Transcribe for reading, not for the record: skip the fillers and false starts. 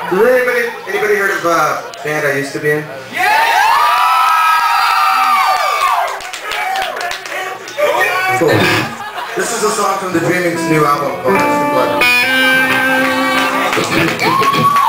Did anybody heard of a band I used to be in? Yeah! Cool. This is a song from The Dreaming's new album, Crimson Blood.